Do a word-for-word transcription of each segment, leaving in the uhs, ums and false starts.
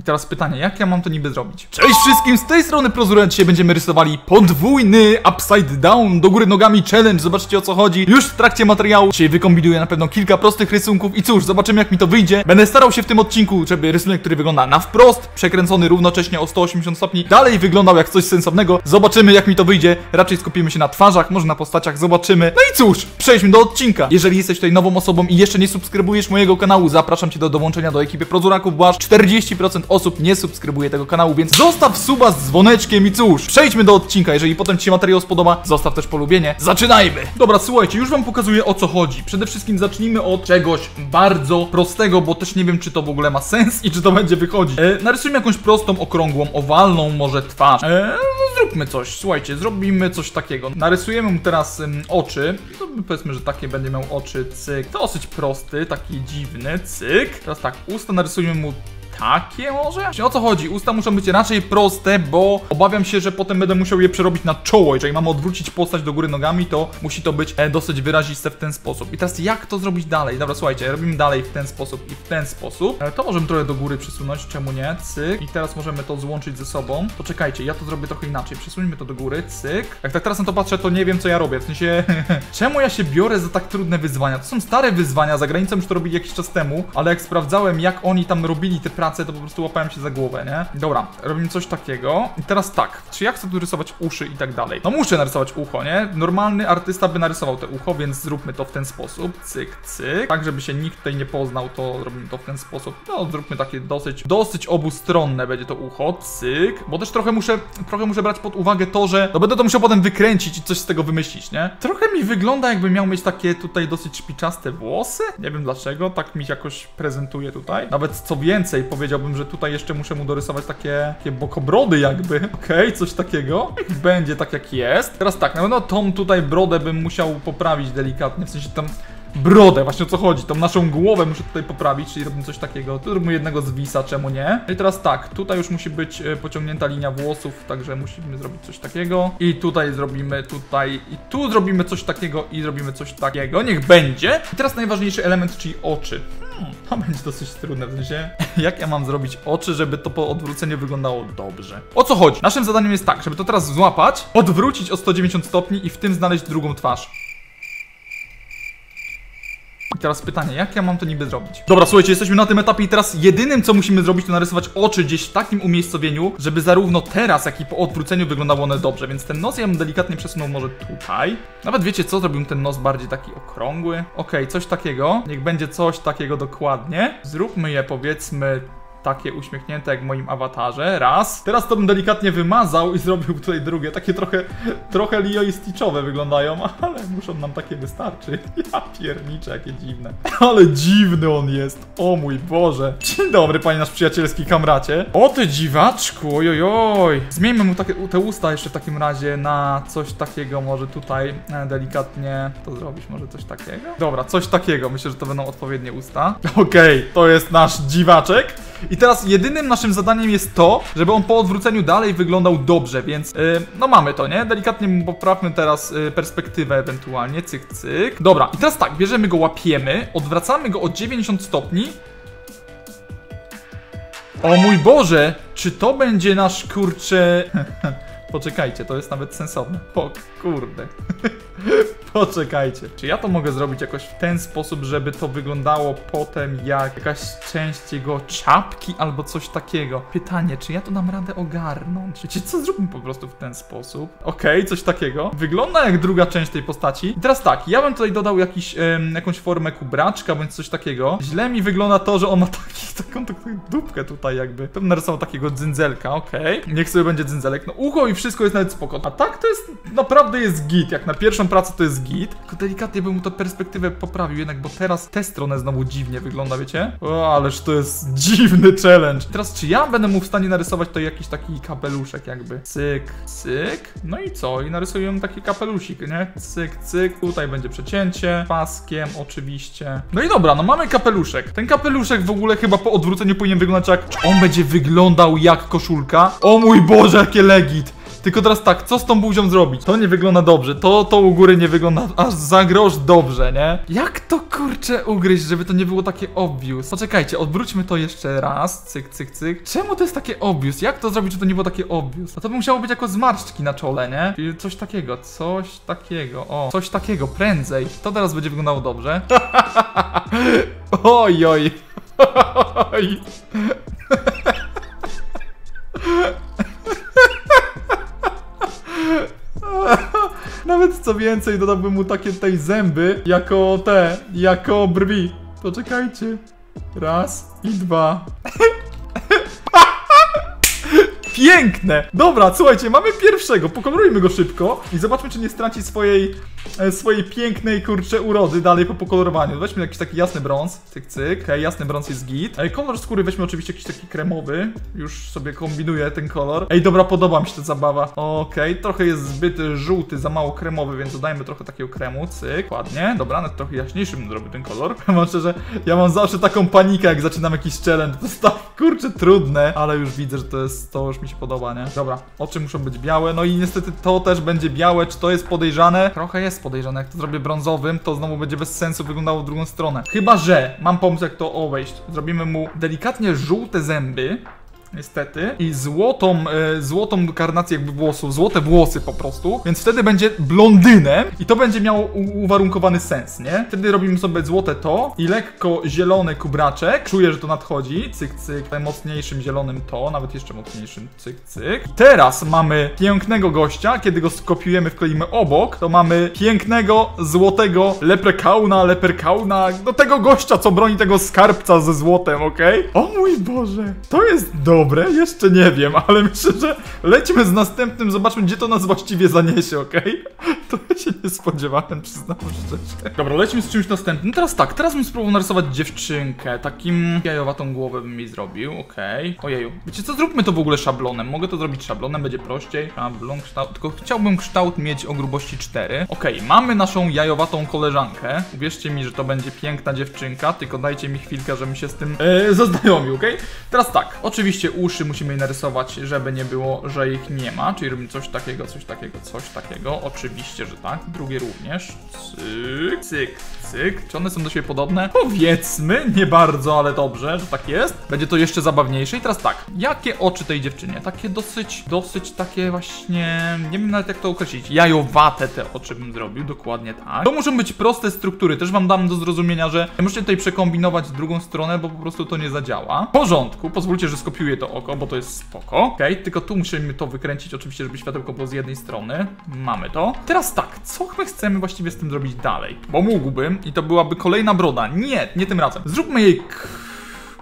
I teraz pytanie, jak ja mam to niby zrobić? Cześć wszystkim, z tej strony Prozure. Dzisiaj będziemy rysowali podwójny upside down, do góry nogami challenge. Zobaczcie, o co chodzi już w trakcie materiału. Dzisiaj wykombinuję na pewno kilka prostych rysunków i cóż, zobaczymy, jak mi to wyjdzie. Będę starał się w tym odcinku, żeby rysunek, który wygląda na wprost, przekręcony równocześnie o sto osiemdziesiąt stopni, dalej wyglądał jak coś sensownego. Zobaczymy, jak mi to wyjdzie. Raczej skupimy się na twarzach, może na postaciach, zobaczymy. No i cóż, przejdźmy do odcinka. Jeżeli jesteś tutaj nową osobą i jeszcze nie subskrybujesz mojego kanału, zapraszam cię do dołączenia do ekipy Prozuraków, bo aż czterdzieści procent osób nie subskrybuje tego kanału, więc zostaw suba z dzwoneczkiem i cóż, przejdźmy do odcinka. Jeżeli potem ci się materiał spodoba, zostaw też polubienie. Zaczynajmy! Dobra, słuchajcie, już wam pokazuję, o co chodzi. Przede wszystkim zacznijmy od czegoś bardzo prostego, bo też nie wiem, czy to w ogóle ma sens i czy to będzie wychodzić. E, narysujmy jakąś prostą, okrągłą, owalną może twarz. E, no zróbmy coś, słuchajcie, zrobimy coś takiego. Narysujemy mu teraz ym, oczy. To powiedzmy, że takie będzie miał oczy, cyk. Dosyć prosty, taki dziwny, cyk. Teraz tak, usta narysujmy mu takie może? O co chodzi? Usta muszą być raczej proste, bo obawiam się, że potem będę musiał je przerobić na czoło. Jeżeli mamy odwrócić postać do góry nogami, to musi to być dosyć wyraziste w ten sposób. I teraz jak to zrobić dalej? Dobra, słuchajcie, robimy dalej w ten sposób i w ten sposób. To możemy trochę do góry przesunąć, czemu nie? Cyk. I teraz możemy to złączyć ze sobą. Poczekajcie, ja to zrobię trochę inaczej. Przesuńmy to do góry, cyk. Jak tak teraz na to patrzę, to nie wiem, co ja robię. W sensie, czemu ja się biorę za tak trudne wyzwania? To są stare wyzwania, za granicą już to robili jakiś czas temu, ale jak sprawdzałem, jak oni tam robili te pracę, to po prostu łapałem się za głowę, nie? Dobra, robimy coś takiego. I teraz tak, czy ja chcę tu rysować uszy i tak dalej? No muszę narysować ucho, nie? Normalny artysta by narysował te ucho, więc zróbmy to w ten sposób. Cyk, cyk. Tak, żeby się nikt tutaj nie poznał, to robimy to w ten sposób. No, zróbmy takie dosyć, dosyć obustronne będzie to ucho. Cyk. Bo też trochę muszę, trochę muszę brać pod uwagę to, że no będę to musiał potem wykręcić i coś z tego wymyślić, nie? Trochę mi wygląda, jakby miał mieć takie tutaj dosyć szpiczaste włosy. Nie wiem dlaczego, tak mi jakoś prezentuje tutaj. Nawet co więcej, powiedziałbym, że tutaj jeszcze muszę mu dorysować takie, takie bokobrody jakby. Okej, okay, coś takiego. Będzie tak, jak jest. Teraz tak, na pewno tą tutaj brodę bym musiał poprawić delikatnie, w sensie tam brodę, właśnie o co chodzi, tą naszą głowę muszę tutaj poprawić, czyli robimy coś takiego. Tu robimy jednego zwisa, czemu nie? I teraz tak, tutaj już musi być pociągnięta linia włosów, także musimy zrobić coś takiego. I tutaj zrobimy, tutaj i tu zrobimy coś takiego i zrobimy coś takiego. Niech będzie. I teraz najważniejszy element, czyli oczy. Hmm, to będzie dosyć trudne, w sensie, jak ja mam zrobić oczy, żeby to po odwróceniu wyglądało dobrze. O co chodzi? Naszym zadaniem jest tak, żeby to teraz złapać, odwrócić o sto dziewięćdziesiąt stopni i w tym znaleźć drugą twarz. I teraz pytanie, jak ja mam to niby zrobić? Dobra, słuchajcie, jesteśmy na tym etapie i teraz jedynym, co musimy zrobić, to narysować oczy gdzieś w takim umiejscowieniu, żeby zarówno teraz, jak i po odwróceniu wyglądały one dobrze. Więc ten nos ja bym delikatnie przesunął może tutaj. Nawet wiecie co, zrobiłbym ten nos bardziej taki okrągły. Okej, coś takiego. Niech będzie coś takiego dokładnie. Zróbmy je, powiedzmy, takie uśmiechnięte jak w moim awatarze. Raz. Teraz to bym delikatnie wymazał i zrobił tutaj drugie. Takie trochę, trochę Lilo i Stitchowe wyglądają, ale muszą nam takie wystarczyć. Ja pierniczę, jakie dziwne. Ale dziwny on jest. O mój Boże. Dzień dobry, panie nasz przyjacielski kamracie. O ty dziwaczku, ojojoj. Zmieńmy mu takie, te usta jeszcze w takim razie na coś takiego, może tutaj delikatnie to zrobić, może coś takiego. Dobra, coś takiego. Myślę, że to będą odpowiednie usta. Okej, to jest nasz dziwaczek. I teraz jedynym naszym zadaniem jest to, żeby on po odwróceniu dalej wyglądał dobrze, więc yy, no mamy to, nie? Delikatnie poprawmy teraz yy, perspektywę ewentualnie, cyk, cyk. Dobra, i teraz tak, bierzemy go, łapiemy, odwracamy go o dziewięćdziesiąt stopni. O mój Boże, czy to będzie nasz kurczę... Poczekajcie, to jest nawet sensowne. O kurde. Poczekajcie. Czy ja to mogę zrobić jakoś w ten sposób, żeby to wyglądało potem jak jakaś część jego czapki albo coś takiego? Pytanie, czy ja to dam radę ogarnąć? Wiecie co, zróbmy po prostu w ten sposób. Okej, okay, coś takiego. Wygląda jak druga część tej postaci. I teraz tak, ja bym tutaj dodał jakiś, ym, jakąś formę kubraczka bądź coś takiego. Źle mi wygląda to, że on ma taki, taką, taką dupkę tutaj jakby. To bym narysował takiego dzynzelka, okej. Okay. Niech sobie będzie dzynzelek. No ucho i wszystko jest nawet spoko. A tak to jest, naprawdę jest git. Jak na pierwszą pracę to jest git. Tylko delikatnie bym mu tę perspektywę poprawił jednak, bo teraz tę stronę znowu dziwnie wygląda, wiecie? O, ależ to jest dziwny challenge. Teraz czy ja będę mu w stanie narysować to jakiś taki kapeluszek jakby? Cyk, cyk. No i co? I narysuję taki kapelusik, nie? Cyk, cyk. Tutaj będzie przecięcie. Paskiem oczywiście. No i dobra, no mamy kapeluszek. Ten kapeluszek w ogóle chyba po odwróceniu powinien wyglądać jak... Czy on będzie wyglądał jak koszulka? O mój Boże, jakie legit! Tylko teraz tak, co z tą buzią zrobić? To nie wygląda dobrze, to, to u góry nie wygląda aż za grosz dobrze, nie? Jak to kurczę ugryźć, żeby to nie było takie obvious? Poczekajcie, odwróćmy to jeszcze raz, cyk, cyk, cyk. Czemu to jest takie obvious? Jak to zrobić, żeby to nie było takie obvious? A to by musiało być jako zmarszczki na czole, nie? Czyli coś takiego, coś takiego, o, coś takiego, prędzej. To teraz będzie wyglądało dobrze. Oj, oj. Oj. Nawet co więcej, dodałbym mu takie tej zęby, jako te, jako brwi. Poczekajcie. Raz i dwa. Piękne! Dobra, słuchajcie, mamy pierwszego, pokolorujmy go szybko i zobaczmy, czy nie straci swojej e, swojej pięknej, kurcze, urody dalej po pokolorowaniu. Weźmy jakiś taki jasny brąz, cyk, cyk, okay, jasny brąz jest git. Ej, kolor skóry weźmy oczywiście jakiś taki kremowy, już sobie kombinuję ten kolor. Ej, dobra, podoba mi się ta zabawa. Okej, okay, trochę jest zbyt żółty, za mało kremowy, więc dodajmy trochę takiego kremu, cyk, ładnie. Dobra, nawet trochę jaśniejszym zrobię ten kolor. Mam szczerze, ja mam zawsze taką panikę, jak zaczynam jakiś challenge, to jest tak, kurcze, trudne, ale już widzę, że to jest to, już mi się podoba, nie? Dobra, oczy muszą być białe, no i niestety to też będzie białe. Czy to jest podejrzane? Trochę jest podejrzane. Jak to zrobię brązowym, to znowu będzie bez sensu wyglądało w drugą stronę. Chyba że mam pomysł, jak to obejść. Zrobimy mu delikatnie żółte zęby, niestety, i złotą, e, złotą karnację jakby włosów, złote włosy po prostu, więc wtedy będzie blondynem i to będzie miało uwarunkowany sens, nie? Wtedy robimy sobie złote to i lekko zielony kubraczek, czuję, że to nadchodzi, cyk, cyk, mocniejszym zielonym to, nawet jeszcze mocniejszym, cyk, cyk. I teraz mamy pięknego gościa, kiedy go skopiujemy, wkleimy obok, to mamy pięknego, złotego leprekauna, leperkauna, do tego gościa, co broni tego skarbca ze złotem, okej? O mój Boże, to jest do Dobre, jeszcze nie wiem, ale myślę, że lećmy z następnym, zobaczmy, gdzie to nas właściwie zaniesie, okej? Okay? To ja się nie spodziewałem, przyznam szczerze. Dobra, lećmy z czymś następnym. No teraz tak, teraz bym spróbował narysować dziewczynkę, takim jajowatą głowę bym mi zrobił, okej. Okay. Ojeju, wiecie co, zróbmy to w ogóle szablonem, mogę to zrobić szablonem, będzie prościej. Szablon, kształt, tylko chciałbym kształt mieć o grubości cztery. Okej, okay, mamy naszą jajowatą koleżankę. Uwierzcie mi, że to będzie piękna dziewczynka, tylko dajcie mi chwilkę, żebym się z tym yy, zaznajomił, okej? Okay? Teraz tak, oczywiście uszy musimy je narysować, żeby nie było, że ich nie ma, czyli robimy coś takiego, coś takiego, coś takiego, oczywiście, że tak. Drugie również, cyk, cyk, cyk. Czy one są do siebie podobne? Powiedzmy, nie bardzo, ale dobrze, że tak jest. Będzie to jeszcze zabawniejsze i teraz tak, jakie oczy tej dziewczynie? Takie dosyć, dosyć takie właśnie, nie wiem nawet jak to określić, jajowate te oczy bym zrobił, dokładnie tak. To muszą być proste struktury, też wam dam do zrozumienia, że możecie tutaj przekombinować w drugą stronę, bo po prostu to nie zadziała. W porządku, pozwólcie, że skopiuję to oko, bo to jest spoko. Okej, okay, tylko tu musimy to wykręcić oczywiście, żeby światełko było z jednej strony. Mamy to. Teraz tak, co my chcemy właściwie z tym zrobić dalej? Bo mógłbym i to byłaby kolejna broda. Nie, nie tym razem. Zróbmy jej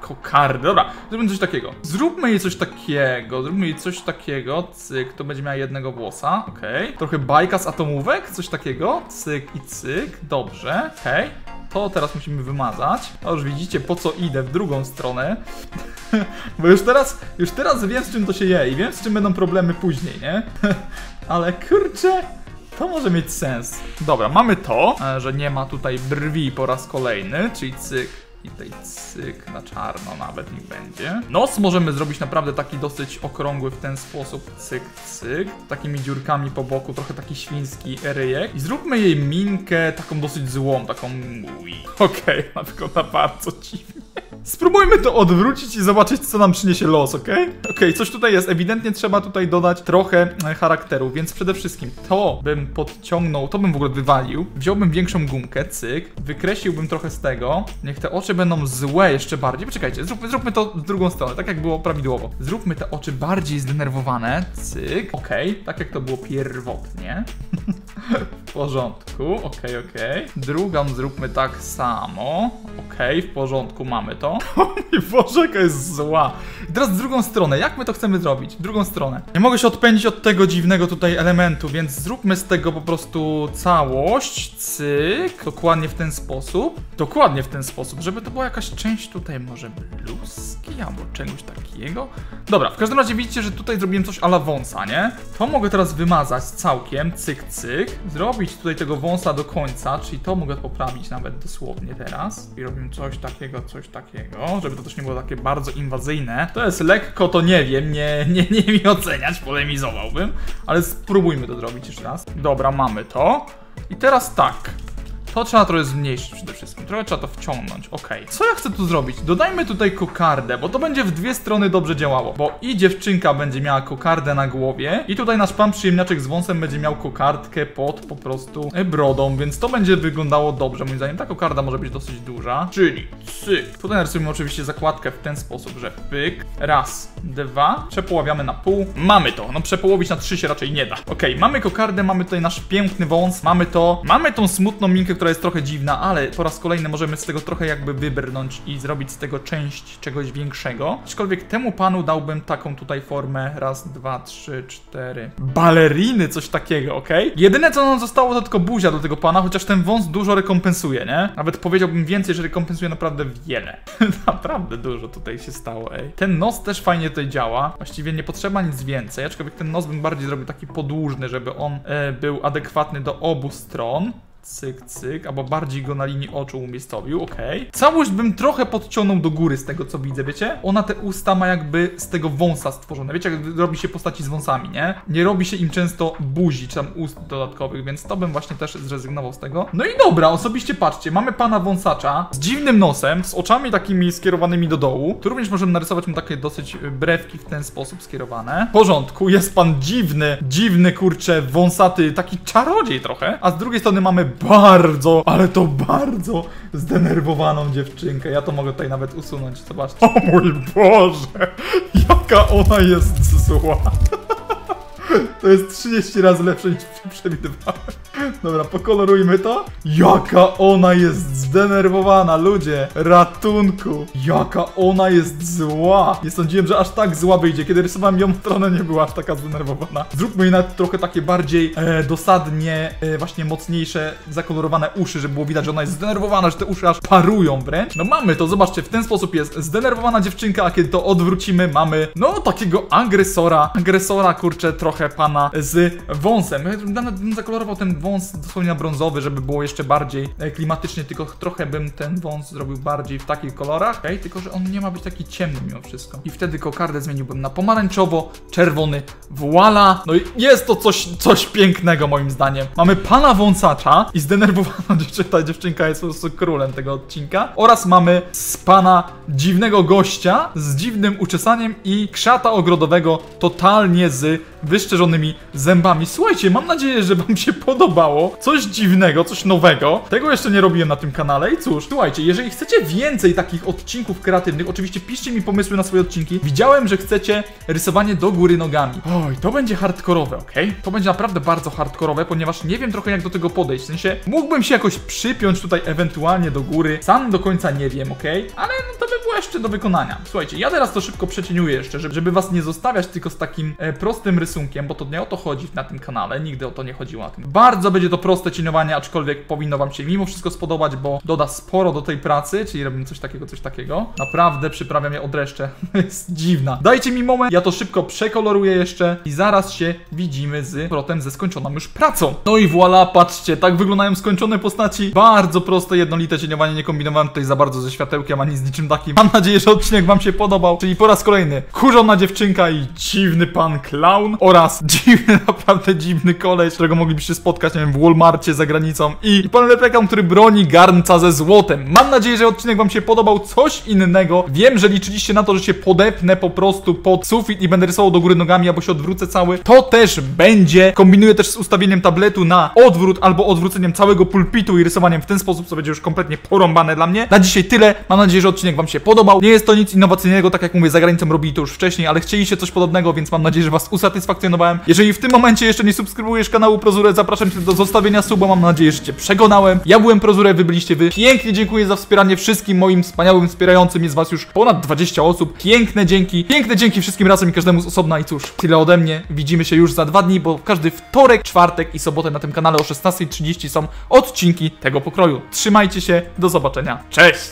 kokardę. Dobra, zróbmy coś takiego. Zróbmy jej coś takiego, zróbmy jej coś takiego, cyk, to będzie miała jednego włosa. Okej, okay. Trochę bajka z atomówek, coś takiego, cyk i cyk. Dobrze, okej. Okay. To teraz musimy wymazać. A już widzicie, po co idę w drugą stronę. Bo już teraz, już teraz wiem, z czym to się je i wiem, z czym będą problemy później, nie? Ale kurczę, to może mieć sens. Dobra, mamy to, że nie ma tutaj brwi po raz kolejny, czyli cyk. I tej cyk na czarno nawet niech będzie. Nos możemy zrobić naprawdę taki dosyć okrągły w ten sposób. Cyk, cyk. Takimi dziurkami po boku, trochę taki świński ryjek. I zróbmy jej minkę taką dosyć złą, taką... Okej, okay, tylko na bardzo dziwnie. Spróbujmy to odwrócić i zobaczyć, co nam przyniesie los, okej? Okay? Okej, okay, coś tutaj jest. Ewidentnie trzeba tutaj dodać trochę charakteru, więc przede wszystkim to bym podciągnął, to bym w ogóle wywalił. Wziąłbym większą gumkę, cyk. Wykreśliłbym trochę z tego. Niech te oczy będą złe jeszcze bardziej. Poczekajcie, zróbmy, zróbmy to w drugą stronę, tak jak było prawidłowo. Zróbmy te oczy bardziej zdenerwowane, cyk. Okej, okay, tak jak to było pierwotnie. W porządku, okej, okay, okej. Okay. Drugą zróbmy tak samo. Okej, okay, w porządku, mamy to. O mój Boże, jaka jest zła. I teraz w drugą stronę, jak my to chcemy zrobić? W drugą stronę. Nie mogę się odpędzić od tego dziwnego tutaj elementu, więc zróbmy z tego po prostu całość, cyk. Dokładnie w ten sposób. Dokładnie w ten sposób, żeby to była jakaś część tutaj może bluzki albo czegoś takiego. Dobra, w każdym razie widzicie, że tutaj zrobiłem coś a la wąsa, nie? To mogę teraz wymazać całkiem, cyk, cyk. Zrobię zrobić tutaj tego wąsa do końca, czyli to mogę poprawić nawet dosłownie teraz. I robimy coś takiego, coś takiego, żeby to też nie było takie bardzo inwazyjne. To jest lekko, to nie wiem, nie, nie, nie mi oceniać, polemizowałbym, ale spróbujmy to zrobić jeszcze raz. Dobra, mamy to. I teraz tak. To trzeba trochę zmniejszyć przede wszystkim, trochę trzeba to wciągnąć, okej. Co ja chcę tu zrobić? Dodajmy tutaj kokardę, bo to będzie w dwie strony dobrze działało. Bo i dziewczynka będzie miała kokardę na głowie i tutaj nasz pan przyjemniaczek z wąsem będzie miał kokardkę pod po prostu brodą, więc to będzie wyglądało dobrze. Moim zdaniem ta kokarda może być dosyć duża, czyli cyk. Tutaj narysujemy oczywiście zakładkę w ten sposób, że pyk, raz, dwa, przepoławiamy na pół. Mamy to, no przepołowić na trzy się raczej nie da. Okej, mamy kokardę, mamy tutaj nasz piękny wąs, mamy to, mamy tą smutną minkę, która jest trochę dziwna, ale po raz kolejny możemy z tego trochę jakby wybrnąć i zrobić z tego część czegoś większego. Aczkolwiek temu panu dałbym taką tutaj formę. Raz, dwa, trzy, cztery. Baleriny, coś takiego, ok? Jedyne co nam zostało to tylko buzia do tego pana, chociaż ten wąs dużo rekompensuje, nie? Nawet powiedziałbym więcej, że rekompensuje naprawdę wiele. Naprawdę dużo tutaj się stało, ej. Ten nos też fajnie tutaj działa. Właściwie nie potrzeba nic więcej, aczkolwiek ten nos bym bardziej zrobił taki podłużny, żeby on e, był adekwatny do obu stron. Cyk, cyk, albo bardziej go na linii oczu umiejscowił, okej. Okay. Całość bym trochę podciągnął do góry z tego, co widzę, wiecie? Ona te usta ma jakby z tego wąsa stworzone, wiecie, jak robi się postaci z wąsami, nie? Nie robi się im często buzi, czy tam ust dodatkowych, więc to bym właśnie też zrezygnował z tego. No i dobra, osobiście patrzcie, mamy pana wąsacza z dziwnym nosem, z oczami takimi skierowanymi do dołu. Tu również możemy narysować mu takie dosyć brewki w ten sposób skierowane. W porządku, jest pan dziwny, dziwny, kurczę, wąsaty, taki czarodziej trochę, a z drugiej strony mamy bardzo, ale to bardzo zdenerwowaną dziewczynkę. Ja to mogę tutaj nawet usunąć, zobaczcie. O mój Boże, jaka ona jest zła. To jest trzydzieści razy lepsze niż przewidywałem. Dobra, pokolorujmy to. Jaka ona jest zdenerwowana, ludzie. Ratunku. Jaka ona jest zła. Nie sądziłem, że aż tak zła wyjdzie. Kiedy rysowałem ją, to ona nie była aż taka zdenerwowana. Zróbmy jej nawet trochę takie bardziej e, dosadnie, e, właśnie mocniejsze, zakolorowane uszy, żeby było widać, że ona jest zdenerwowana, że te uszy aż parują wręcz. No mamy to, zobaczcie, w ten sposób jest zdenerwowana dziewczynka, a kiedy to odwrócimy, mamy, no, takiego agresora. Agresora, kurczę, trochę pana z wąsem. Ja bym zakolorował ten wąs dosłownie na brązowy, żeby było jeszcze bardziej klimatycznie, tylko trochę bym ten wąs zrobił bardziej w takich kolorach. Okej, tylko że on nie ma być taki ciemny mimo wszystko. I wtedy kokardę zmieniłbym na pomarańczowo-czerwony. Voilà! No i jest to coś, coś pięknego moim zdaniem. Mamy pana wąsacza i zdenerwowana dziewczynka. Ta dziewczynka jest po prostu królem tego odcinka. Oraz mamy z pana dziwnego gościa z dziwnym uczesaniem i krzata ogrodowego totalnie z wyszczerzonymi zębami. Słuchajcie, mam nadzieję, że wam się podobało. Coś dziwnego, coś nowego. Tego jeszcze nie robiłem na tym kanale i cóż, słuchajcie, jeżeli chcecie więcej takich odcinków kreatywnych, oczywiście piszcie mi pomysły na swoje odcinki. Widziałem, że chcecie rysowanie do góry nogami. Oj, to będzie hardkorowe, okej? To będzie naprawdę bardzo hardkorowe, ponieważ nie wiem trochę jak do tego podejść. W sensie, mógłbym się jakoś przypiąć tutaj ewentualnie do góry. Sam do końca nie wiem, okej? Ale no to by było jeszcze do wykonania. Słuchajcie, ja teraz to szybko przecieniuję jeszcze, żeby was nie zostawiać tylko z takim e, prostym rysunkiem, bo to nie o to chodzi na tym kanale, nigdy o to nie chodziło na tym. Bardzo będzie to proste cieniowanie, aczkolwiek powinno wam się mimo wszystko spodobać, bo doda sporo do tej pracy, czyli robimy coś takiego, coś takiego. Naprawdę przyprawiam je od reszty. Jest dziwna. Dajcie mi moment, ja to szybko przekoloruję jeszcze i zaraz się widzimy z powrotem ze skończoną już pracą. No i voilà, patrzcie, tak wyglądają skończone postaci. Bardzo proste, jednolite cieniowanie, nie kombinowałem tutaj za bardzo ze światełkiem, ani z niczym takim. Mam nadzieję, że odcinek wam się podobał, czyli po raz kolejny kurzona dziewczynka i dziwny pan klaun. Oraz dziwny, naprawdę dziwny koleś, którego moglibyście spotkać, nie wiem, w Walmarcie za granicą. I, i pan Leprechaun, który broni garnca ze złotem. Mam nadzieję, że odcinek wam się podobał, coś innego. Wiem, że liczyliście na to, że się podepnę po prostu pod sufit i będę rysował do góry nogami, albo się odwrócę cały. To też będzie. Kombinuję też z ustawieniem tabletu na odwrót, albo odwróceniem całego pulpitu i rysowaniem w ten sposób, co będzie już kompletnie porąbane dla mnie. Na dzisiaj tyle. Mam nadzieję, że odcinek wam się podobał. Nie jest to nic innowacyjnego, tak jak mówię, za granicą robili to już wcześniej, ale chcieliście coś podobnego, więc mam nadzieję, że was usatysfakcjonowałem. Jeżeli w tym momencie jeszcze nie subskrybujesz kanału Prozure, zapraszam cię do zostawienia suba, mam nadzieję, że cię przekonałem. Ja byłem Prozure, wy byliście wy. Pięknie dziękuję za wspieranie wszystkim moim wspaniałym wspierającym, jest was już ponad dwadzieścia osób. Piękne dzięki, piękne dzięki wszystkim razem i każdemu z osobna i cóż, tyle ode mnie. Widzimy się już za dwa dni, bo każdy wtorek, czwartek i sobotę na tym kanale o szesnastej trzydzieści są odcinki tego pokroju. Trzymajcie się, do zobaczenia, cześć!